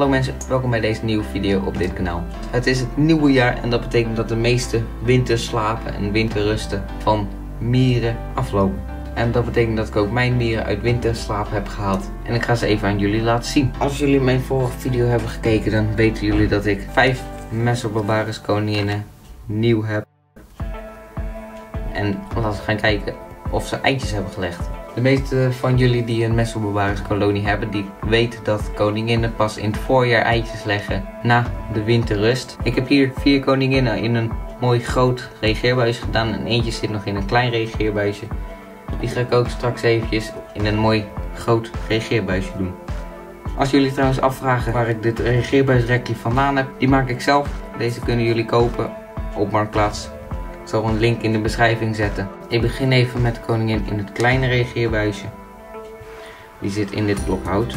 Hallo mensen, welkom bij deze nieuwe video op dit kanaal. Het is het nieuwe jaar en dat betekent dat de meeste winterslapen en winterrusten van mieren aflopen. En dat betekent dat ik ook mijn mieren uit winterslaap heb gehaald. En ik ga ze even aan jullie laten zien. Als jullie mijn vorige video hebben gekeken, dan weten jullie dat ik 5 Messor Barbarus koninginnen nieuw heb. En laten we gaan kijken of ze eitjes hebben gelegd. De meeste van jullie die een Messor Barbarus kolonie hebben, die weten dat koninginnen pas in het voorjaar eitjes leggen na de winterrust. Ik heb hier 4 koninginnen in een mooi groot reageerbuis gedaan en eentje zit nog in een klein reageerbuisje. Die ga ik ook straks eventjes in een mooi groot reageerbuisje doen. Als jullie trouwens afvragen waar ik dit reageerbuisrekje vandaan heb, die maak ik zelf. Deze kunnen jullie kopen op Marktplaats. Ik zal een link in de beschrijving zetten. Ik begin even met de koningin in het kleine reageerbuisje. Die zit in dit blok hout.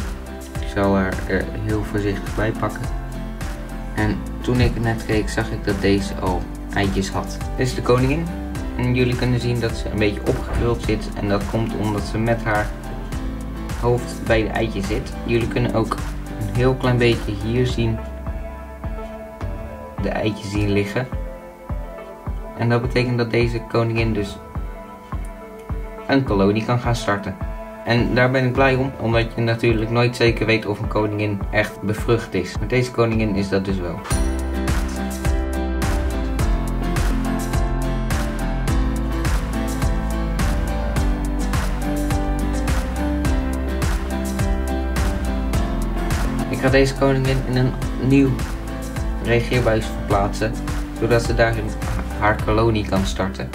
Ik zal haar er heel voorzichtig bij pakken. En toen ik net keek, zag ik dat deze al eitjes had. Dit is de koningin. En jullie kunnen zien dat ze een beetje opgekruld zit. En dat komt omdat ze met haar hoofd bij het eitje zit. Jullie kunnen ook een heel klein beetje hier zien de eitjes zien liggen. En dat betekent dat deze koningin dus een kolonie kan gaan starten. En daar ben ik blij om, omdat je natuurlijk nooit zeker weet of een koningin echt bevrucht is. Maar deze koningin is dat dus wel. Ik ga deze koningin in een nieuw reageerbuis verplaatsen, zodat ze daar haar kolonie kan starten.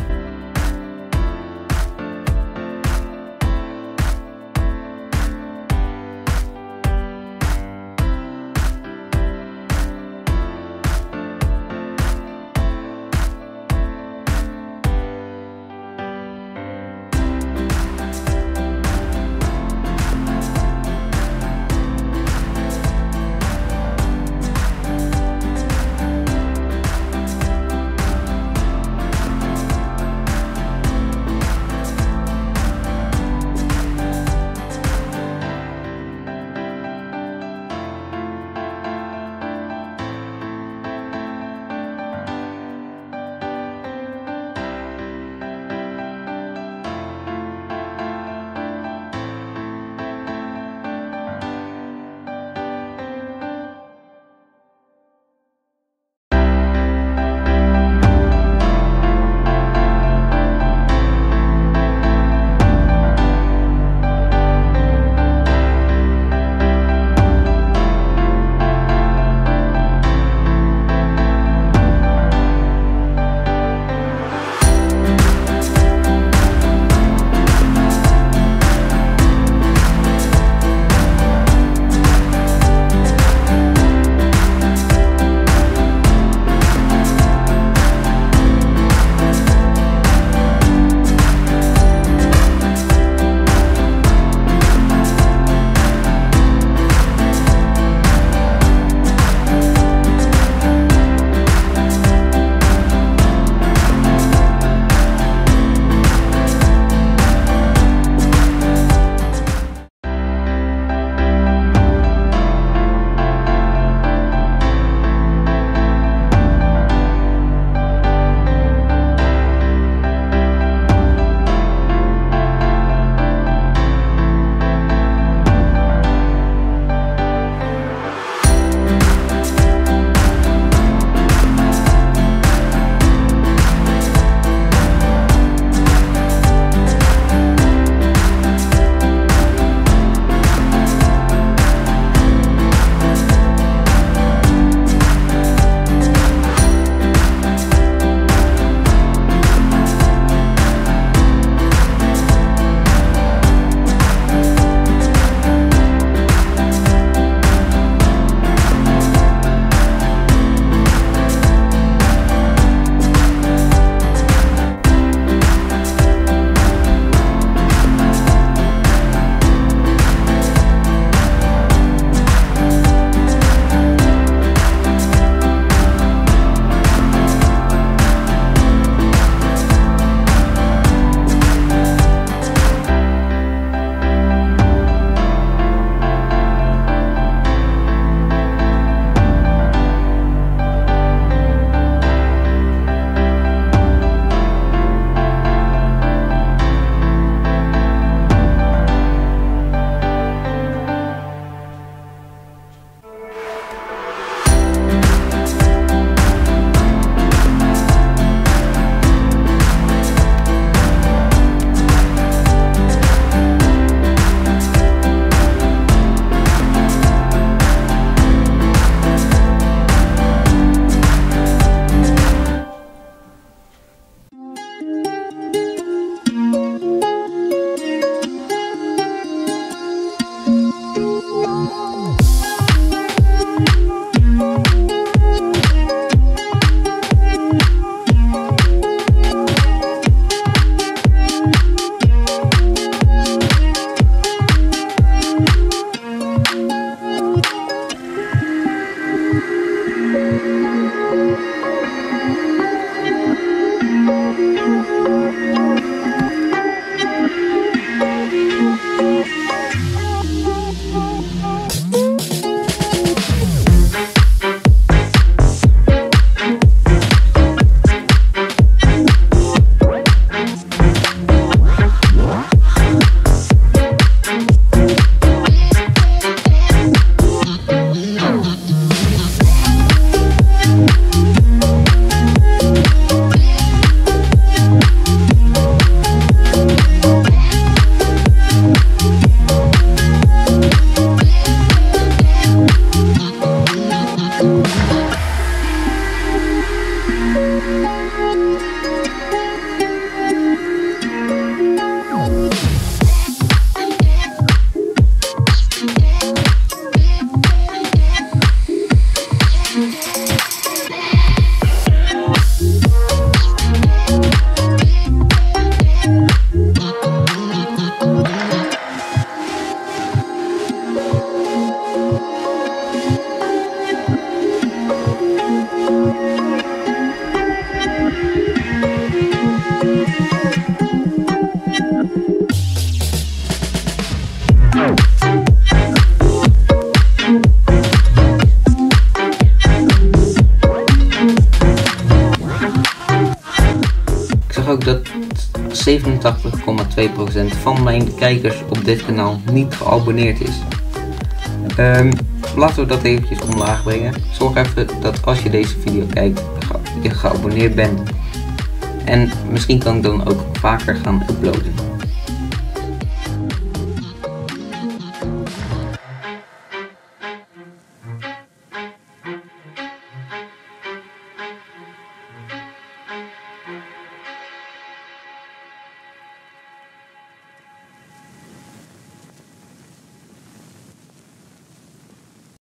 86,2% van mijn kijkers op dit kanaal niet geabonneerd is. Laten we dat eventjes omlaag brengen. Zorg even dat als je deze video kijkt, je geabonneerd bent. En misschien kan ik dan ook vaker gaan uploaden.